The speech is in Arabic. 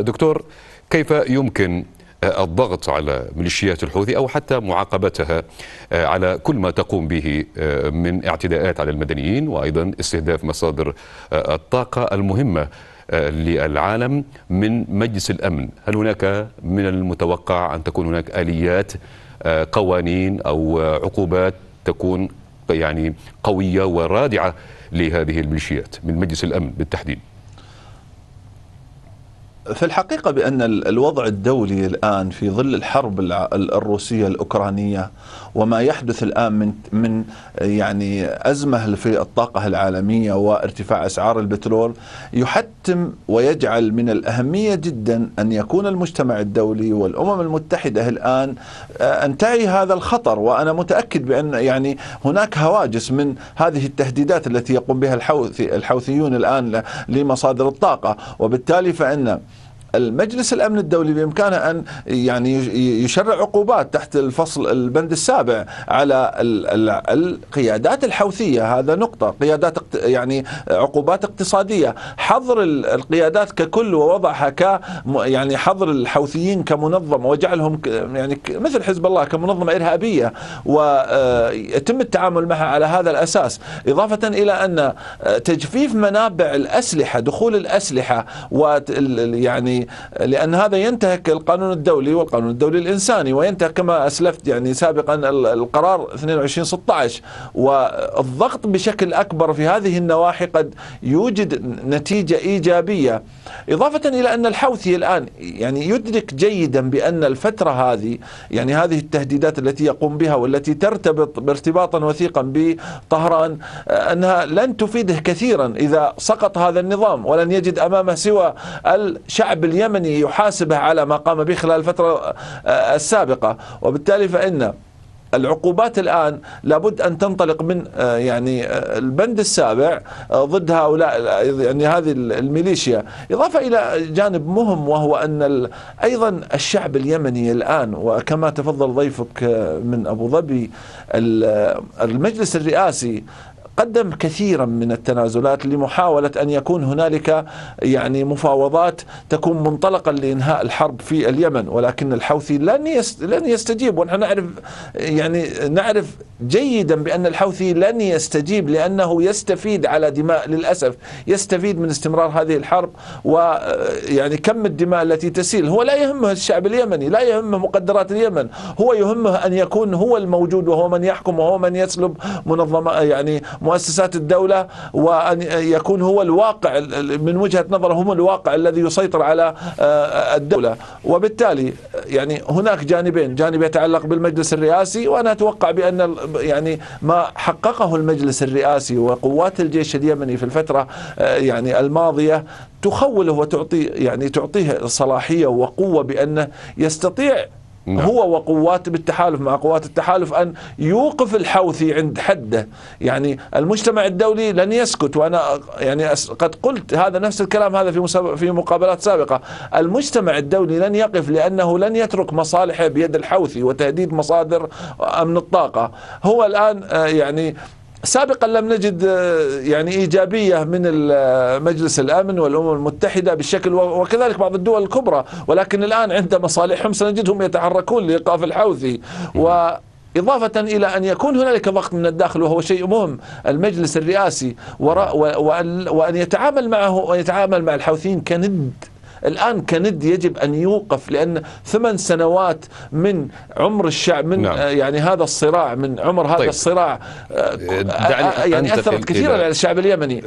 دكتور، كيف يمكن الضغط على ميليشيات الحوثي أو حتى معاقبتها على كل ما تقوم به من اعتداءات على المدنيين وأيضا استهداف مصادر الطاقة المهمة للعالم من مجلس الأمن؟ هل هناك من المتوقع أن تكون هناك آليات، قوانين أو عقوبات تكون يعني قوية ورادعة لهذه الميليشيات من مجلس الأمن بالتحديد؟ في الحقيقة بأن الوضع الدولي الآن في ظل الحرب الروسية الأوكرانية وما يحدث الآن من يعني أزمة في الطاقة العالمية وارتفاع أسعار البترول يحتم ويجعل من الأهمية جدا أن يكون المجتمع الدولي والأمم المتحدة الآن أن تعي هذا الخطر. وأنا متأكد بأن يعني هناك هواجس من هذه التهديدات التي يقوم بها الحوثيون الآن لمصادر الطاقة، وبالتالي فإن المجلس الأمن الدولي بإمكانه أن يعني يشرع عقوبات تحت البند السابع على القيادات الحوثية. هذا نقطة، قيادات يعني عقوبات اقتصادية، حظر القيادات ككل ووضعها يعني حظر الحوثيين كمنظمة وجعلهم يعني مثل حزب الله كمنظمة إرهابية ويتم التعامل معها على هذا الأساس، إضافة إلى أن تجفيف منابع الأسلحة، دخول الأسلحة يعني لأن هذا ينتهك القانون الدولي والقانون الدولي الإنساني، وينتهك كما أسلفت يعني سابقا القرار 22/16. والضغط بشكل أكبر في هذه النواحي قد يوجد نتيجة إيجابية، إضافة إلى أن الحوثي الآن يعني يدرك جيدا بأن الفترة هذه يعني هذه التهديدات التي يقوم بها والتي ترتبط بارتباطا وثيقا بطهران أنها لن تفيده كثيرا إذا سقط هذا النظام، ولن يجد أمامه سوى الشعب اليمني يحاسبه على ما قام به خلال الفترة السابقة. وبالتالي فإن العقوبات الآن لابد أن تنطلق من يعني البند السابع ضد هؤلاء يعني هذه الميليشيا، إضافة إلى جانب مهم وهو أن أيضا الشعب اليمني الآن، وكما تفضل ضيفك من أبو ظبي، المجلس الرئاسي قدم كثيرا من التنازلات لمحاولة أن يكون هنالك يعني مفاوضات تكون منطلقا لإنهاء الحرب في اليمن، ولكن الحوثي لن يستجيب. ونحن نعرف جيدا بأن الحوثي لن يستجيب لأنه يستفيد على دماء، للأسف يستفيد من استمرار هذه الحرب ويعني كم الدماء التي تسيل. هو لا يهمه الشعب اليمني، لا يهمه مقدرات اليمن، هو يهمه أن يكون هو الموجود وهو من يحكم وهو من يسلب منظمة يعني مؤسسات الدولة، وأن يكون هو الواقع من وجهة نظرهم الواقع الذي يسيطر على الدولة. وبالتالي يعني هناك جانبين، جانب يتعلق بالمجلس الرئاسي، وأنا أتوقع بأن يعني ما حققه المجلس الرئاسي وقوات الجيش اليمني في الفترة يعني الماضية تخوله وتعطي يعني تعطيه صلاحية وقوة بأنه يستطيع هو وقوات بالتحالف مع قوات التحالف أن يوقف الحوثي عند حده. يعني المجتمع الدولي لن يسكت، وأنا يعني قد قلت هذا نفس الكلام هذا في مقابلات سابقة. المجتمع الدولي لن يقف لأنه لن يترك مصالحه بيد الحوثي وتهديد مصادر أمن الطاقة. هو الآن يعني سابقا لم نجد يعني إيجابية من مجلس الأمن والأمم المتحدة بالشكل، وكذلك بعض الدول الكبرى، ولكن الآن عند مصالحهم سنجدهم يتحركون لإيقاف الحوثي. وإضافة إلى أن يكون هنالك ضغط من الداخل وهو شيء مهم، المجلس الرئاسي وأن يتعامل معه ويتعامل مع الحوثيين كند. الآن كند يجب أن يوقف، لأن 8 سنوات من عمر الشعب من يعني هذا الصراع، من عمر هذا الصراع يعني أثرت كثيرا على الشعب اليمني.